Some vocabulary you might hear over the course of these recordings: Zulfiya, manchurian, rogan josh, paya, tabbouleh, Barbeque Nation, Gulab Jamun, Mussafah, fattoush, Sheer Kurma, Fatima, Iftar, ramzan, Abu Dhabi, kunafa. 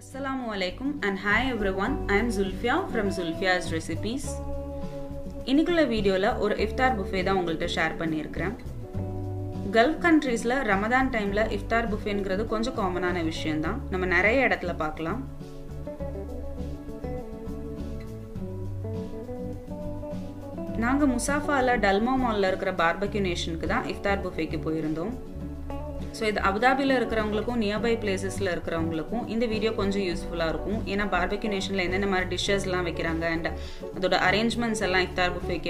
Assalamu alaikum and hi everyone, I am Zulfiya from Zulfiya's Recipes. இன்னைக்குள்ள வீடியோல ஒரு இஃப்தார் buffet தான் உங்கள்ட்ட ஷேர் பண்ணியிருக்கிறேன். கல்ஃப் கண்ட்ரீஸ்ல ரமதான் டைம்ல இஃப்தார் புஃபேங்கிறது கொஞ்சம் காமனான விஷயம் தான். நம்ம நிறைய இடத்துல பார்க்கலாம். நாங்க முசாஃபால டல்மா மால்ல இருக்கிற பார்பெக்யூ நேஷனுக்கு தான் இஃப்தார் புஃபேக்கு போயிருந்தோம். So, if you are in Abu Dhabi or nearby places, this video is useful. In the Barbeque Nation, we have dishes and arrangements for iftar buffet.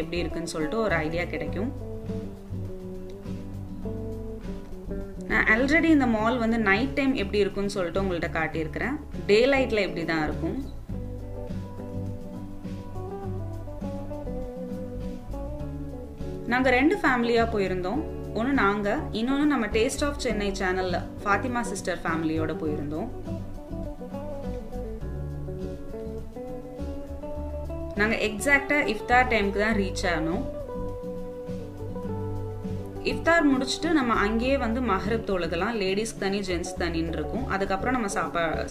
I already in the mall, night time and daylight. We went to two families. One நாங்க இன்னொன்னு நம்ம taste of Chennai சேனல்ல Fathima sister ஃபேமிலியோட போய் இருந்தோம். நாங்க எக்ஸாக்ட்டா இஃப்தார் டைம்க்கு தான் ரீச் ஆனோம். இஃப்தார் முடிச்சிட்டு நம்ம அங்கேயே மஹ்ரிப் தொழுகலாம். லேடிஸ் தனி ஜென்ஸ் தனின்னு இருக்கும். அதுக்கு அப்புறம் நம்ம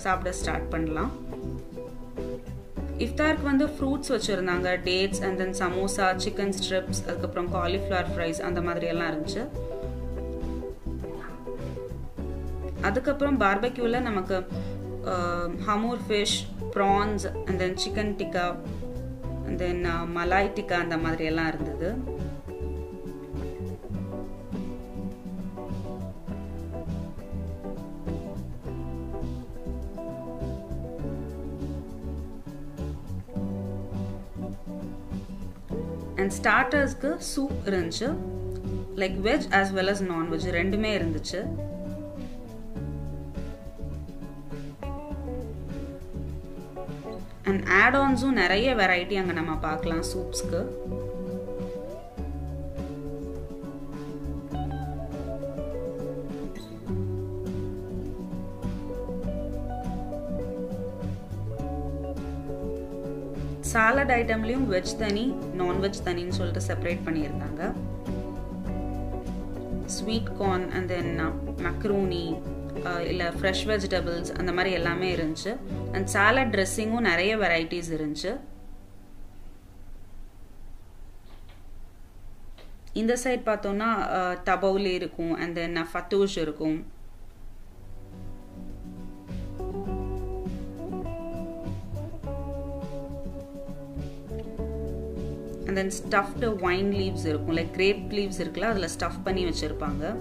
சாப்பிட ஸ்டார்ட் பண்ணலாம். இஃப்தாருக்கு ஃப்ரூட்ஸ் வச்சிருந்தாங்க, dates and then samosa, chicken strips, அதுக்கப்புறம் காலிஃப்ளவர் ஃப்ரைஸ் அந்த மாதிரி எல்லாம் இருந்துச்சு. அதுக்கப்புறம் பார்பெக்யூல நமக்கு hammour fish, prawns and then chicken tikka and then malai tikka அந்த மாதிரி எல்லாம் இருந்தது. And starters ku soup irundhuchu, like veg as well as non veg rendume irundhuchu. And add ons nariya variety anga nama paakalam soups ku. Salad item layum veg thani non-veg thani nu solta separate panniranga. Sweet corn and then macaroni illa fresh vegetables and mari ellame irundhu. And salad dressing um nariya varieties irundhu. Indha side paathona tabbouleh irukum and then fattoush irukum. And then stuffed wine leaves irukum, like grape leaves irukla adla stuff panni vechirupanga.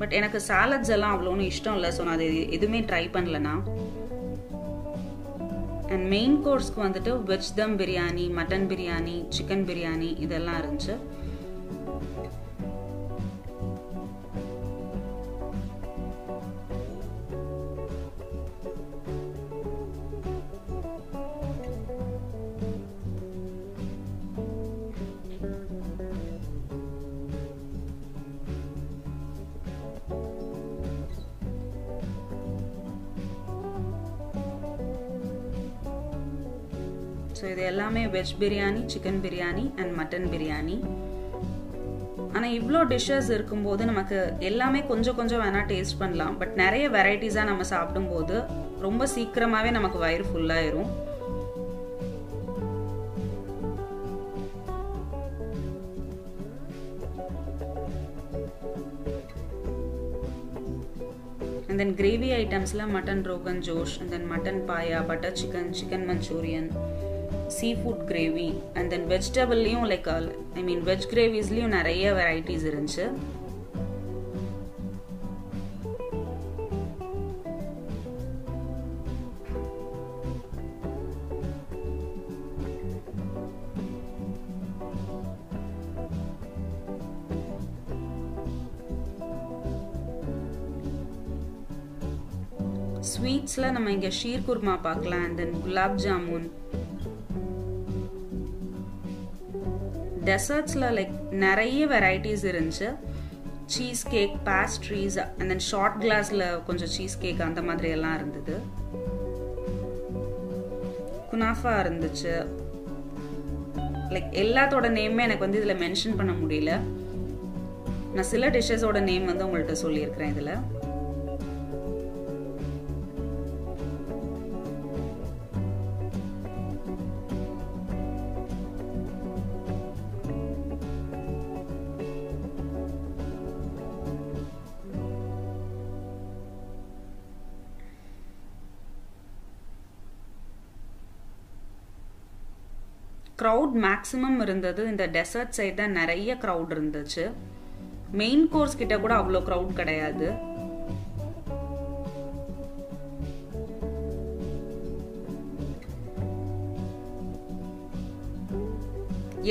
But enakku salads ella avlonu ishtam illa, so na edume try pannala na. And main course ku veg dum biryani, mutton biryani, chicken biryani idella irundhu. So இது எல்லாமே veg biryani, chicken biryani and mutton biryani. ஆனால் இவ்வளோ dishes இருக்கும்போது நமக்கு எல்லாமே கொஞ்சம் கொஞ்சம் வேணால் டேஸ்ட் பண்ணலாம். பட் நிறைய வெரைட்டிஸாக நம்ம சாப்பிடும்போது ரொம்ப சீக்கிரமாகவே நமக்கு வயிறு ஃபுல்லாகிடும். And then gravy items like mutton rogan josh, and then mutton paya, butter chicken, chicken manchurian, seafood gravy, and then vegetable layum like veg gravies layum nariya varieties irundhu. Sweets la nama inga sheer kurma paakalam and then gulab jamun. Desserts la like nariya varieties irundhu, cheese cake, pastries and then short glass la konja cheese cake andha madri ella irundhudu. Kunafa irundhuchu, like ella thoda name enak idhula mention panna mudiyala. Na sila dishes oda name ungalta solli irukken idhula. crowd maximum irundhadu in the desert side da nariya crowd irundhuchu main course kitta kuda avlo crowd kadaiyadu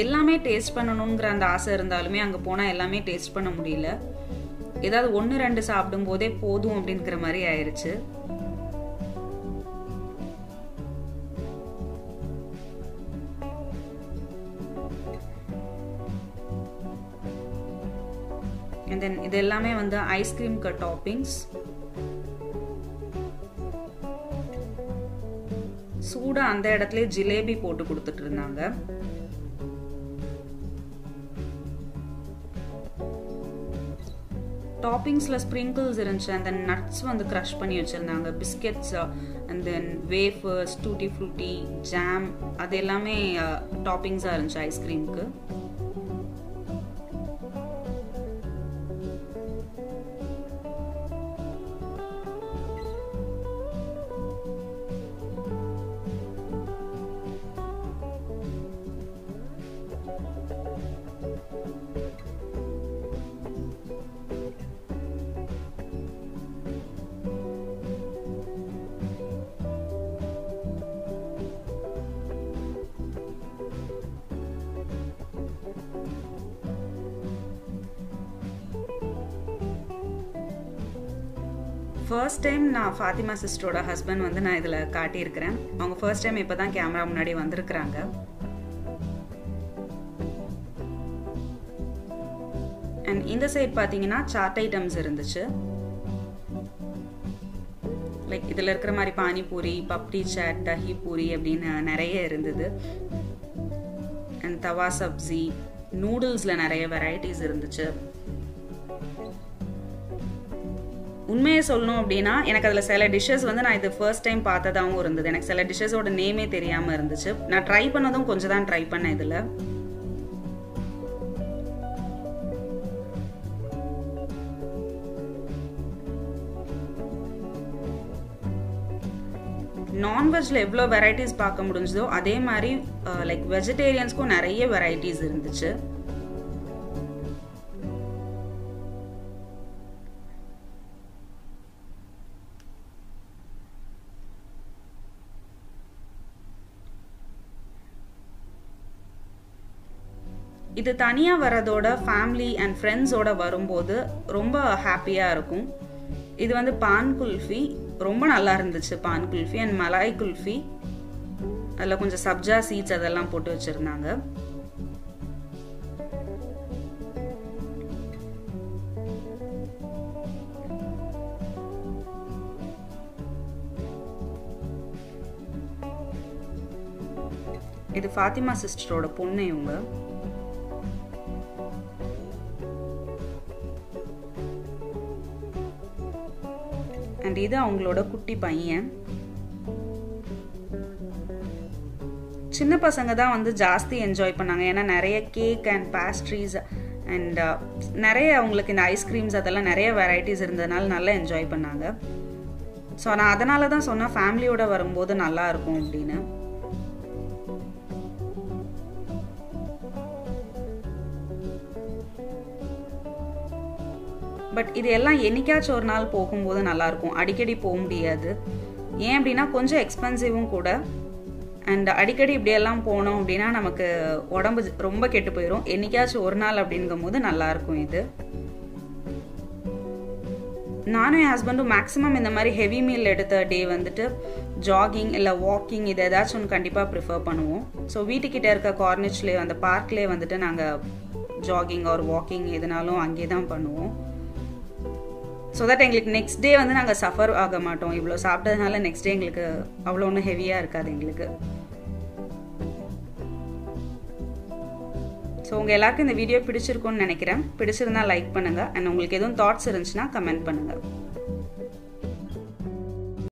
எல்லாமே taste பண்ணனும்ங்கற அந்த ஆசை இருந்தாலுமே அங்க போனா எல்லாமே taste பண்ண முடியல ஏதாவது ஒன்னு ரெண்டு சாப்பிடும்போதே போதும் அப்படிங்கற மாதிரி ஆயிருச்சு and then இது எல்லாமே வந்து ஐஸ்கிரீம் க டாப்பிங்ஸ் சூடா அந்த இடத்துல ஜிலேபி போட்டு கொடுத்துட்டு இருந்தாங்க toppings la sprinkles irundha and then nuts vandu crush panni vechirundanga biscuits and then wafers tutti frutti jam adellame toppings ah irundha ice cream ku First time na Fatima sister oda husband vandu na idla kaati irukken avanga first time ipo dhaan camera munadi vandirukkranga and in the side pathina chaat items irunduchu like idla irukra mari pani puri papdi chaat dahi puri appadina nariya irundhudu and tawa sabzi noodles la nariya varieties irunduchu உண்மையை சொல்லணும் அப்படினா எனக்கு அதுல சில dishes வந்து நான் இது first time பார்த்ததாவும் இருந்தது எனக்கு சில டிஷஸோட நேமே தெரியாம இருந்துச்சு நான் ட்ரை பண்ணதும் கொஞ்சம் தான் ட்ரை பண்ண இதுல நான் வெஜ்ல எவ்ளோ வெரைட்டிஸ் பார்க்க முடிஞ்சதோ அதே மாதிரி லைக் வெஜிடேரியன்ஸ்க்கு நிறைய வெரைட்டிஸ் இருந்துச்சு இது தனியா வரதோட ஃபேமிலி அண்ட் ஃப்ரெண்ட்ஸோட வரும்போது ரொம்ப ஹாப்பியா இருக்கும் இது வந்து பான் குல்ஃபி ரொம்ப நல்லா இருந்துச்சு பான் குல்ஃபி அண்ட் மலாய் குல்ஃபி அதல கொஞ்சம் சப்ஜா சீட்ஸ் அதெல்லாம் போட்டு வச்சிருந்தாங்க இது ஃபாத்திமா சிஸ்டரோட பொண்ணு இவங்க and இது அவங்களோட குட்டி பையன் சின்ன பசங்க தான் வந்து ஜாஸ்தி என்ஜாய் பண்ணாங்க ஏன்னா நிறைய கேக் அண்ட் பேஸ்ட்ரீஸ் அண்ட் நிறைய அவங்களுக்கு இந்த ஐஸ்கிரீம்ஸ் அதெல்லாம் நிறைய வெரைட்டிஸ் இருந்ததனால நல்லா என்ஜாய் பண்ணாங்க சோ நான் அதனால தான் சொன்ன ஃபேமிலியோட வரும்போது நல்லா இருக்கும் அப்படினு பட் இது எல்லாம் எனிக்காச்சு ஒரு நாள் போகும்போது நல்லா இருக்கும் அடிக்கடி போக முடியாது ஏன் அப்படினா கொஞ்சம் எக்ஸ்பென்சிவும் கூட அண்ட் அடிக்கடி இப்படி எல்லாம் போணும் அப்படினா நமக்கு உடம்பு ரொம்ப கெட்டு போயிடும் எனிக்காச்சு ஒரு நாள் அப்படிங்கும்போது நல்லா இருக்கும் இது நானும் என் ஹஸ்பண்டும் மேக்ஸிமம் இந்த மாதிரி ஹெவி மீல் எடுத்த டே வந்துட்டு ஜாகிங் இல்லை வாக்கிங் இது ஏதாச்சும் ஒன்று கண்டிப்பாக ப்ரிஃபர் பண்ணுவோம் ஸோ வீட்டுக்கிட்ட இருக்க கார்னிச்லேயே அந்த பார்க்லேயே வந்துட்டு நாங்கள் ஜாகிங் ஒரு வாக்கிங் எதுனாலும் அங்கே தான் பண்ணுவோம் so that எங்களுக்கு நெக்ஸ்ட் டே வந்து நாங்க சஃபர் ஆக மாட்டோம் இவ்ளோ சாப்பிட்டதனால நெக்ஸ்ட் டே எங்களுக்கு அவ்வளவு ஒன்னு ஹெவியா இருக்காது எங்களுக்கு சோ உங்க எல்லாருக்கும் இந்த வீடியோ பிடிச்சிருக்கும்னு நினைக்கிறேன் பிடிச்சிருந்தா லைக் பண்ணுங்க and உங்களுக்கு ஏதும் தாட்ஸ் இருந்துச்சுனா கமெண்ட் பண்ணுங்க